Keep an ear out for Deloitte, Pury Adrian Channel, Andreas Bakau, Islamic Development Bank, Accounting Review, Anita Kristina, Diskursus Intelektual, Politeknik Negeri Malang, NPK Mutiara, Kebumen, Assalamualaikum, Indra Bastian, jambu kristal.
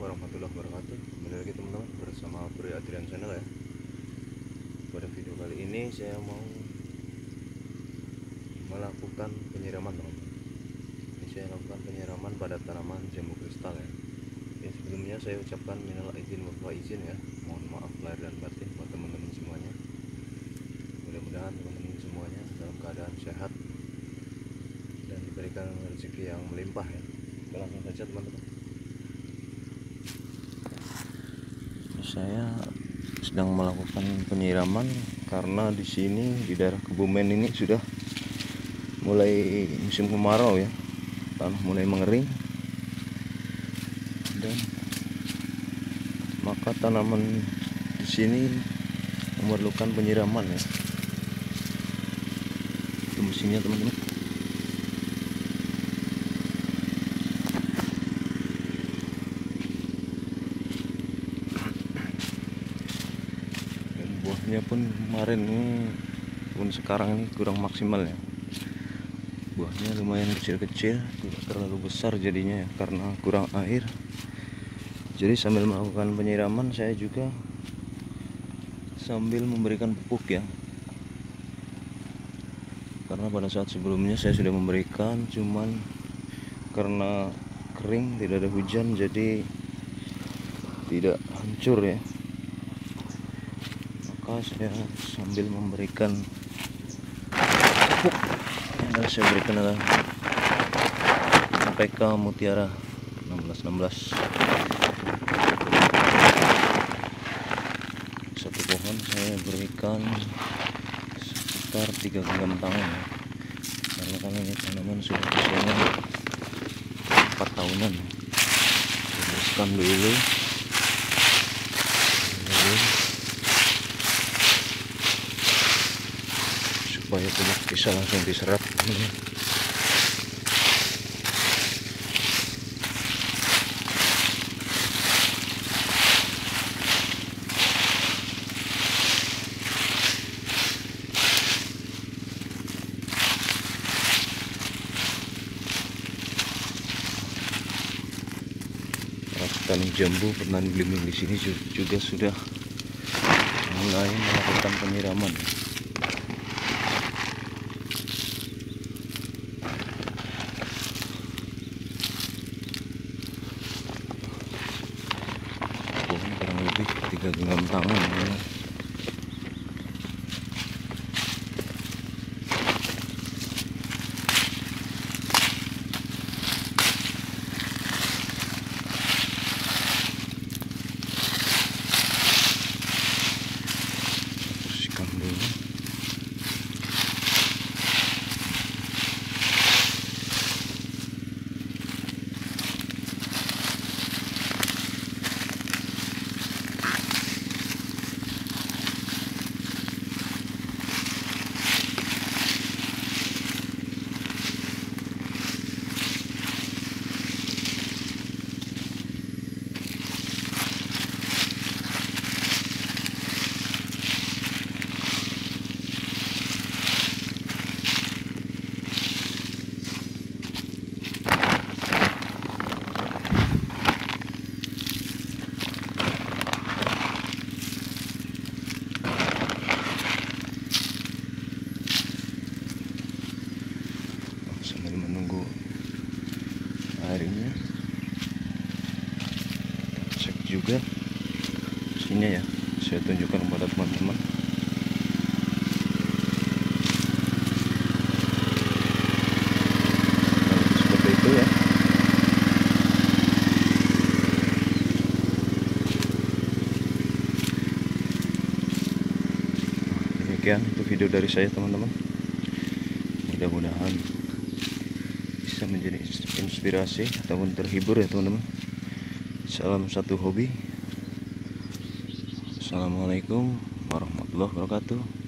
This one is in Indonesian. Assalamualaikum warahmatullahi wabarakatuh. Kembali lagi teman-teman bersama Pury Adrian Channel ya. Pada video kali ini saya mau melakukan penyiraman teman-teman. Ini saya lakukan penyiraman pada tanaman jambu kristal ya. Ini sebelumnya saya ucapkan minal aidin wal faizin ya. Mohon maaf lahir dan batin buat teman-teman semuanya. Mudah-mudahan teman-teman semuanya dalam keadaan sehat dan diberikan rezeki yang melimpah ya. Kita langsung saja teman-teman. Saya sedang melakukan penyiraman karena di sini di daerah Kebumen ini sudah mulai musim kemarau ya, tanah mulai mengering dan maka tanaman di sini memerlukan penyiraman ya. Itu mesinnya teman-teman. Buahnya pun kemarin pun sekarang ini kurang maksimal ya. Buahnya lumayan kecil-kecil, tidak terlalu besar jadinya ya, karena kurang air. Jadi sambil melakukan penyiraman saya juga sambil memberikan pupuk ya, karena pada saat sebelumnya saya sudah memberikan, cuman karena kering tidak ada hujan jadi tidak hancur ya. Saya sambil memberikan pupuk yang saya berikan adalah NPK Mutiara 16 satu pohon saya berikan sekitar 3 genggam tangan ya. Karena kan ini tanaman sudah usianya 4 tahunan ya. Teruskan dulu supaya pupuk bisa langsung diserap. Petani jambu, petani blimbing di sini juga sudah mulai melakukan penyiraman. Genggam tangan ya. Bersihkan dulu. Airnya cek juga sini ya, saya tunjukkan kepada teman-teman. Nah, seperti itu ya. Demikian itu video dari saya teman-teman, mudah-mudahan menjadi inspirasi ataupun terhibur ya teman-teman. Salam satu hobi. Assalamualaikum warahmatullahi wabarakatuh.